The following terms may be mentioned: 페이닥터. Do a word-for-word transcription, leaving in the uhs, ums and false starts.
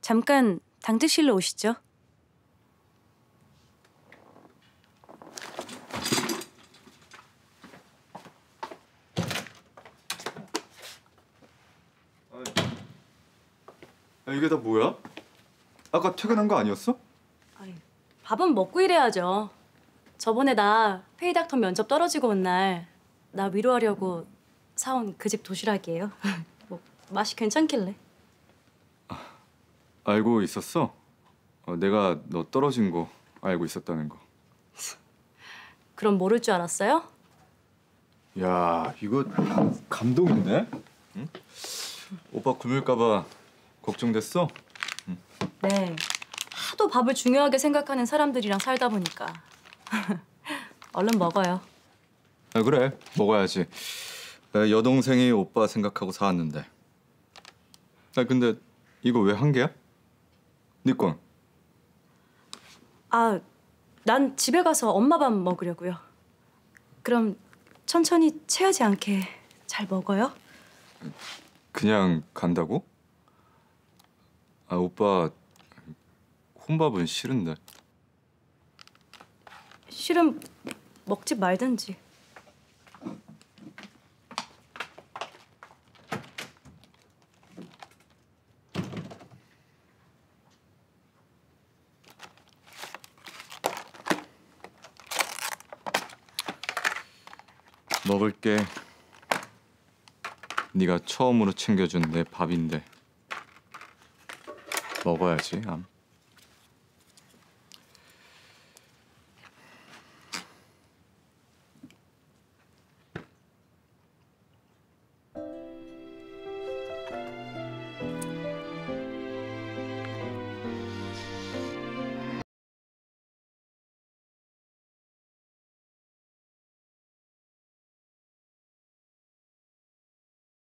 잠깐 당직실로 오시죠. 아, 이게 다 뭐야? 아까 퇴근한 거 아니었어? 아니, 밥은 먹고 일해야죠. 저번에 나 페이닥터 면접 떨어지고 온 날 나 위로하려고 사온 그 집 도시락이에요. 뭐 맛이 괜찮길래. 알고 있었어? 어, 내가 너 떨어진 거 알고 있었다는 거. 그럼 모를 줄 알았어요? 야, 이거 감동인데? 응? 오빠 굶을까 봐 걱정됐어? 응. 네, 하도 밥을 중요하게 생각하는 사람들이랑 살다 보니까. 얼른 먹어요. 아, 그래, 먹어야지. 내 여동생이 오빠 생각하고 사왔는데. 아, 근데 이거 왜 한 개야? 네 건? 아, 난 집에 가서 엄마 밥 먹으려고요. 그럼 천천히 체하지 않게 잘 먹어요. 그냥 간다고? 아, 오빠 혼밥은 싫은데. 싫으면 먹지 말든지. 먹을게. 네가 처음으로 챙겨준 내 밥인데 먹어야지. 암.